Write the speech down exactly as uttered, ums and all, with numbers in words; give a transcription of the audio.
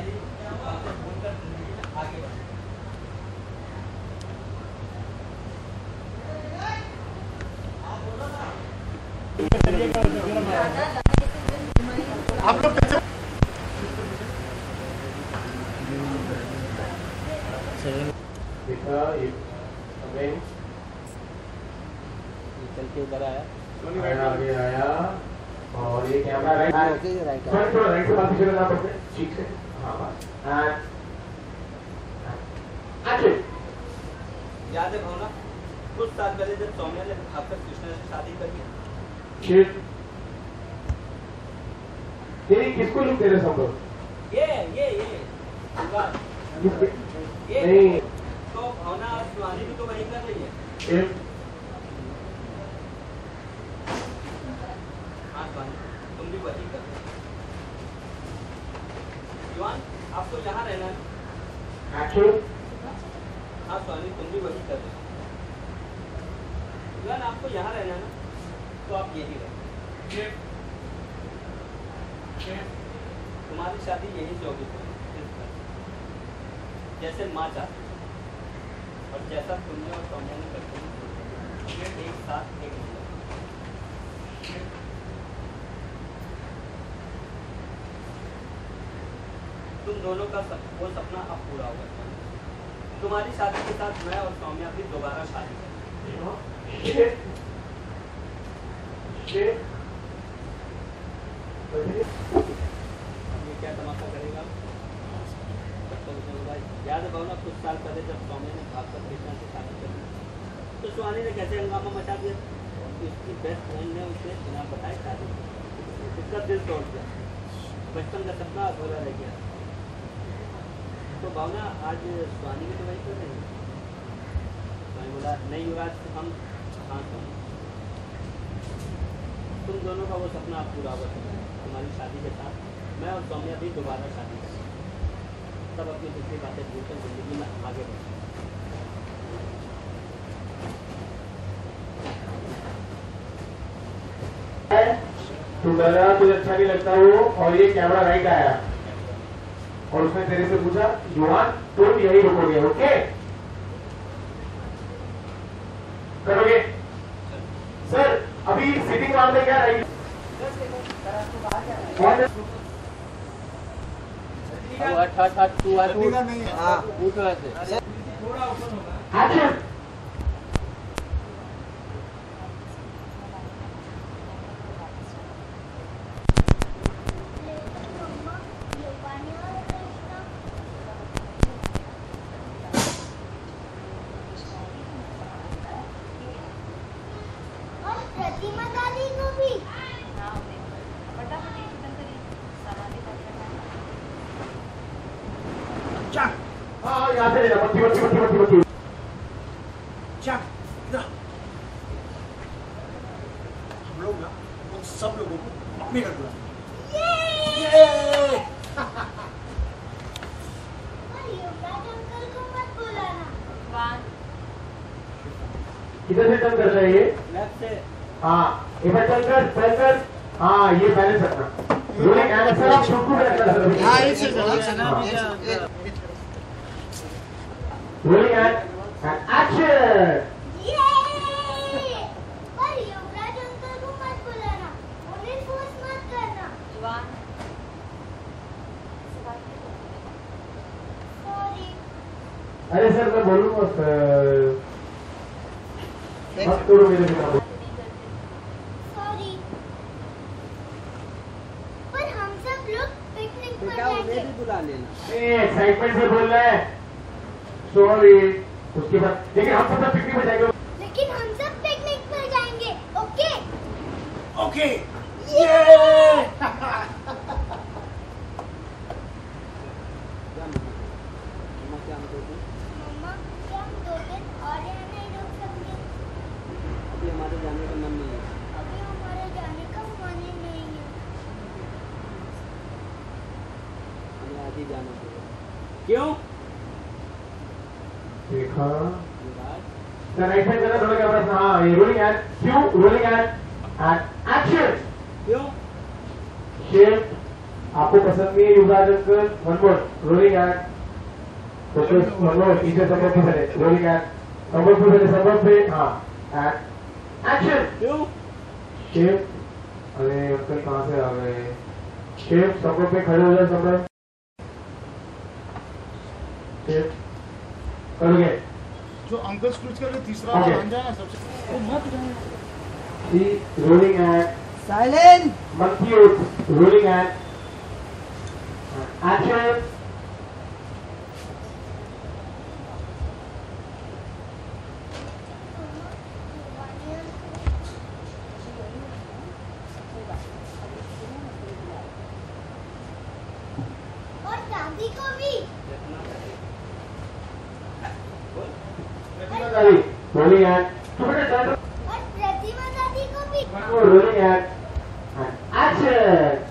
आप लोग देखा चल के उधर आया आगे आया और ये कैमरा राइट राइट थोड़ा राइट से बात करना पड़ता है ठीक है। हाँ बात याद है भावना कुछ साल पहले जब सौम्या ने आपका कृष्णा से शादी करी तेरी किसको लुक तेरे संभव ये ये ये नहीं तो भावना सुहानी भी तो वही कर रही है। तुम भी वही कर जवान आपको यहाँ रहना है हाँ स्वामी तुम भी वही कर जवान आपको यहाँ रहना है ना तो आप यही रहे तुम्हारी शादी यही से होगी जैसे माँ चाहती और जैसा तुमने और सौम्या ने करते हैं एक साथ एक तुम दोनों का सप, वो सपना अब पूरा होगा। तुम्हारी शादी के साथ मैं और सौम्या भी दोबारा शादी क्या तमाशा करेगा याद है भावना कुछ साल पहले जब सौम्या ने भागकर कृष्णा से शादी करी तो सुहानी ने कैसे हंगामा मचा दिया। उसकी बेस्ट फ्रेंड ने उसे बिना बताए शादी उसका दिल तोड़ दिया बचपन का सपना अधूरा रह गया। तो भावना आज सुहानी भी तो वही कर रही है बोला नहीं युवराज हम हाँ तुम दोनों का वो सपना आप पूरा होगा तुम्हारी शादी के साथ मैं और सौम्या भी दोबारा शादी करें तब अपनी दूसरी बातें भूलकर जिंदगी में आगे बढ़ें। तुझे अच्छा नहीं लगता हो और ये कैमरा राइट आया और उसने तेरे से पूछा युवान तुम यही रुकोगे ओके करोगे सर अभी सिटिंग राउंड में क्या राइट कौन हम लोग ना उन सब लोगों को मम्मी कर किधर से टर्न कर रहे हैं हाँ ये टर्न हाँ ये बैलेंस रखना Rolling and action! Yay! पर युवराज अंकल को मत बुलाना, उन्हें फोर्स मत करना। युवान, सॉरी। अरे सर मैं बोलूँगा सर। मत तोड़ो मेरे किताब। सॉरी। पर हम सब लोग पिकनिक पर जाएंगे। उन्हें भी बुला लेना। नहीं एक्साइटमेंट से बोल रहा है। सॉरी उसके बाद लेकिन हम सब पिकनिक में जाएंगे लेकिन हम सब पिकनिक में जाएंगे ओके ओके ये मम्मा क्या हम दो दिन और यहाँ नहीं रुक सकते अभी हमारे जाने का मन नहीं है अभी हमारे जाने का मन नहीं है हमें आज ही जाना पड़ेगा क्यों देखा राइट साइड करना थोड़ा कैमरा हाँ ये rolling and cue rolling and and action cue shift आपको पसंद नहीं है Yuvraj uncle, one more rolling at one more इसे सबक भी चले रोलिंग एट सबक भी चले सबक पे हाँ एट एक्शन शेव। अरे अंकल कहाँ से आ गए शेव? सबक पे खड़े हो जाए सबक शेव करोगे जो अंकल स्कूल के लिए तीसरा बन जाए सबसे वो मत जाए डी रोलिंग एट साइलेंट मंकी उठ रोलिंग एट एक्शन। और दादी को भी प्रतिमा दादी रोलिंग एट छोटे दादी और प्रतिमा दादी को भी रोलिंग एट एक्शन।